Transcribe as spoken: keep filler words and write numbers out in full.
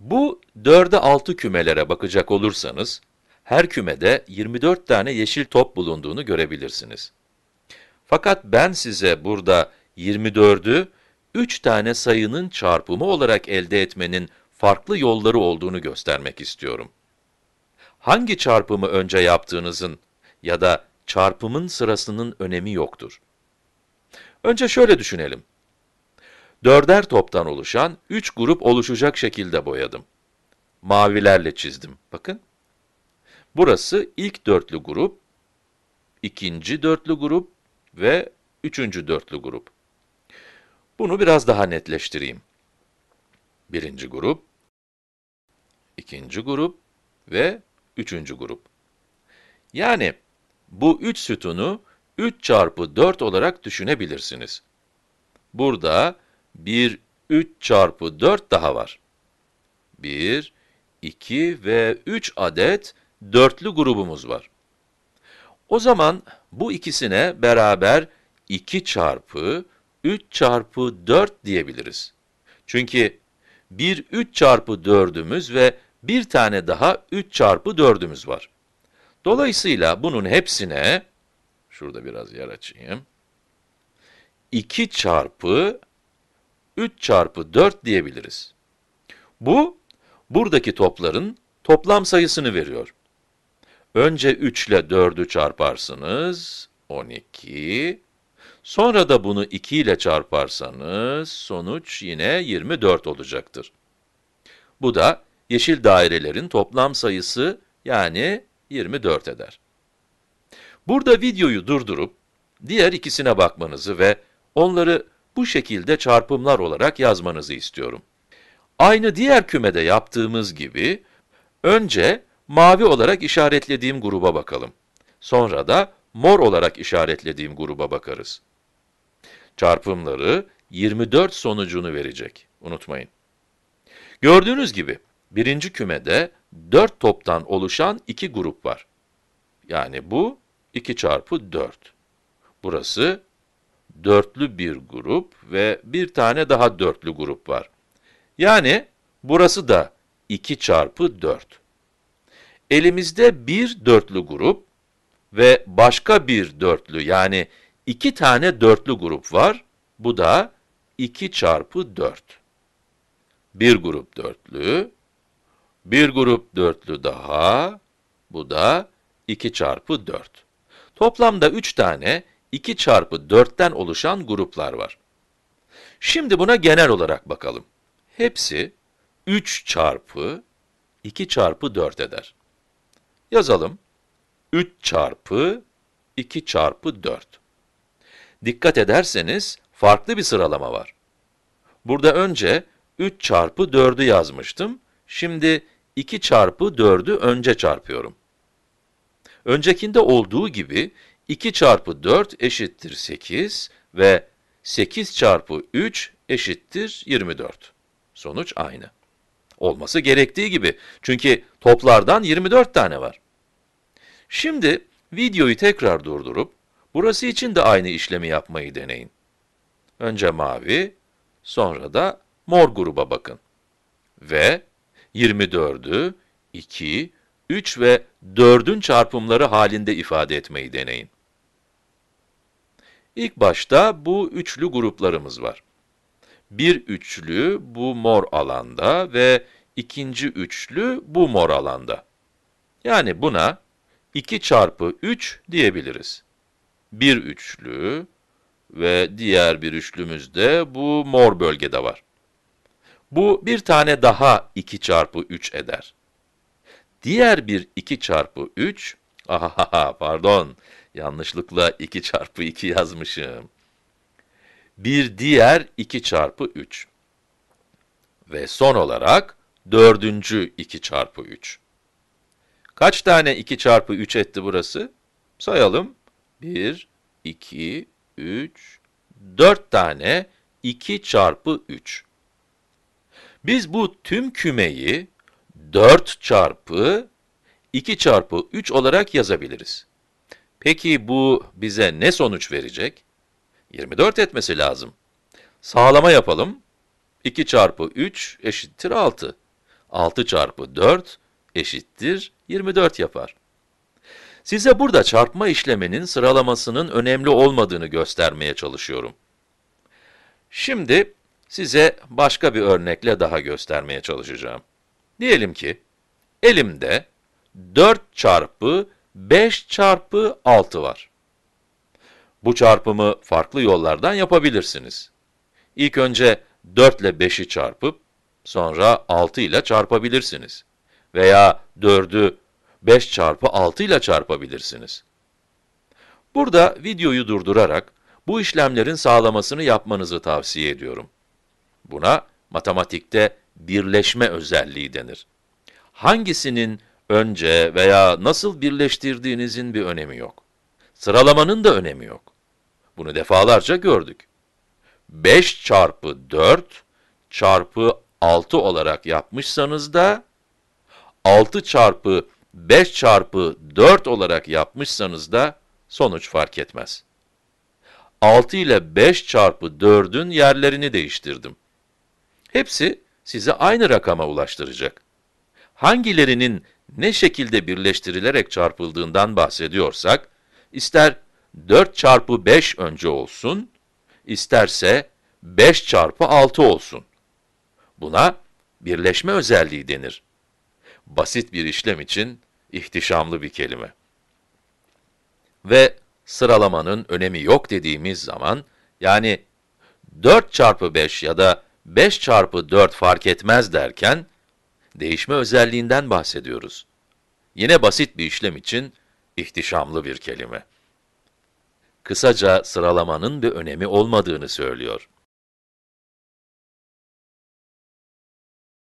Bu dörde altı kümelere bakacak olursanız, her kümede yirmi dört tane yeşil top bulunduğunu görebilirsiniz. Fakat ben size burada yirmi dördü üç tane sayının çarpımı olarak elde etmenin farklı yolları olduğunu göstermek istiyorum. Hangi çarpımı önce yaptığınızın ya da çarpımın sırasının önemi yoktur. Önce şöyle düşünelim. Dörder toptan oluşan üç grup oluşacak şekilde boyadım. Mavilerle çizdim, bakın. Burası ilk dörtlü grup, ikinci dörtlü grup ve üçüncü dörtlü grup. Bunu biraz daha netleştireyim. Birinci grup, ikinci grup ve üçüncü grup. Yani bu üç sütunu üç çarpı dört olarak düşünebilirsiniz. Burada bir üç çarpı dört daha var. bir, iki ve üç adet dörtlü grubumuz var. O zaman bu ikisine beraber iki çarpı üç çarpı dört diyebiliriz. Çünkü bir üç çarpı dördümüz ve bir tane daha üç çarpı dördümüz var. Dolayısıyla bunun hepsine, şurada biraz yer açayım, iki çarpı üç çarpı dört diyebiliriz. Bu, buradaki topların toplam sayısını veriyor. Önce üç ile dördü çarparsınız, on iki. Sonra da bunu iki ile çarparsanız, sonuç yine yirmi dört olacaktır. Bu da yeşil dairelerin toplam sayısı, yani yirmi dört eder. Burada videoyu durdurup, diğer ikisine bakmanızı ve onları bu şekilde çarpımlar olarak yazmanızı istiyorum. Aynı diğer kümede yaptığımız gibi, önce mavi olarak işaretlediğim gruba bakalım. Sonra da mor olarak işaretlediğim gruba bakarız. Çarpımları yirmi dört sonucunu verecek, unutmayın. Gördüğünüz gibi, birinci kümede dört toptan oluşan iki grup var. Yani bu iki çarpı dört. Burası dörtlü bir grup ve bir tane daha dörtlü grup var. Yani burası da iki çarpı dört. Elimizde bir dörtlü grup ve başka bir dörtlü, yani iki tane dörtlü grup var. Bu da iki çarpı dört. Bir grup dörtlü, bir grup dörtlü daha, bu da iki çarpı dört. Toplamda üç tane iki çarpı dörtten oluşan gruplar var. Şimdi buna genel olarak bakalım. Hepsi üç çarpı iki çarpı dört eder. Yazalım. üç çarpı iki çarpı dört. Dikkat ederseniz farklı bir sıralama var. Burada önce üç çarpı dördü yazmıştım. Şimdi iki çarpı dördü önce çarpıyorum. Öncekinde olduğu gibi iki çarpı dört eşittir sekiz ve sekiz çarpı üç eşittir yirmi dört. Sonuç aynı. Olması gerektiği gibi. Çünkü toplardan yirmi dört tane var. Şimdi videoyu tekrar durdurup burası için de aynı işlemi yapmayı deneyin. Önce mavi, sonra da mor gruba bakın. Ve yirmi dördü iki, üç ve dördün çarpımları halinde ifade etmeyi deneyin. İlk başta bu üçlü gruplarımız var. Bir üçlü bu mor alanda ve ikinci üçlü bu mor alanda. Yani buna iki çarpı üç diyebiliriz. Bir üçlü ve diğer bir üçlümüz de bu mor bölgede var. Bu bir tane daha iki çarpı üç eder. Diğer bir iki çarpı üç, ahaha pardon, yanlışlıkla iki çarpı iki yazmışım. Bir diğer iki çarpı üç. Ve son olarak dördüncü iki çarpı üç. Kaç tane iki çarpı üç etti burası? Sayalım. bir, iki, üç, dört tane iki çarpı üç. Biz bu tüm kümeyi dört çarpı iki çarpı üç olarak yazabiliriz. Peki bu bize ne sonuç verecek? yirmi dört etmesi lazım. Sağlama yapalım. iki çarpı üç eşittir altı. altı çarpı dört eşittir yirmi dört yapar. Size burada çarpma işleminin sıralamasının önemli olmadığını göstermeye çalışıyorum. Şimdi size başka bir örnekle daha göstermeye çalışacağım. Diyelim ki elimde dört çarpı beş çarpı altı var. Bu çarpımı farklı yollardan yapabilirsiniz. İlk önce dört ile beşi çarpıp sonra altı ile çarpabilirsiniz. Veya dördü beş çarpı altı ile çarpabilirsiniz. Burada videoyu durdurarak bu işlemlerin sağlamasını yapmanızı tavsiye ediyorum. Buna matematikte birleşme özelliği denir. Hangisinin önce veya nasıl birleştirdiğinizin bir önemi yok. Sıralamanın da önemi yok. Bunu defalarca gördük. beş çarpı dört çarpı altı olarak yapmışsanız da, altı çarpı beş çarpı dört olarak yapmışsanız da sonuç fark etmez. altı ile beş çarpı dördün yerlerini değiştirdim. Hepsi size aynı rakama ulaştıracak. Hangilerinin ne şekilde birleştirilerek çarpıldığından bahsediyorsak, ister dört çarpı beş önce olsun, isterse beş çarpı altı olsun. Buna birleşme özelliği denir. Basit bir işlem için ihtişamlı bir kelime. Ve sıralamanın önemi yok dediğimiz zaman, yani dört çarpı beş ya da beş çarpı dört fark etmez derken, değişme özelliğinden bahsediyoruz. Yine basit bir işlem için ihtişamlı bir kelime. Kısaca sıralamanın bir önemi olmadığını söylüyor.